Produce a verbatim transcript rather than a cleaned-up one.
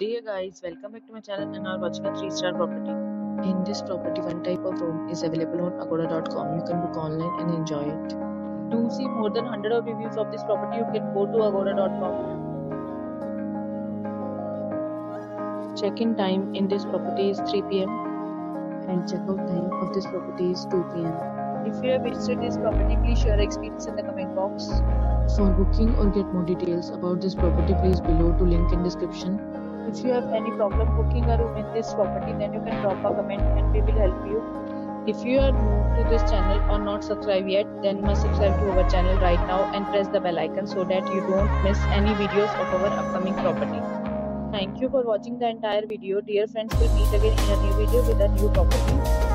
Dear guys, welcome back to my channel and are watching a three star property. In this property, one type of room is available on Agoda dot com. You can book online and enjoy it. To see more than one hundred of reviews of this property, you can go to Agoda dot com. Check-in time in this property is three p m and check-out time of this property is two p m If you have visited this property, please share your experience in the comment box. For booking or get more details about this property, please below to link in description. If you have any problem booking a room in this property, then you can drop a comment and we will help you. If you are new to this channel or not subscribed yet, then you must subscribe to our channel right now and press the bell icon so that you don't miss any videos of our upcoming property. Thank you for watching the entire video. Dear friends, we'll meet again in a new video with a new property.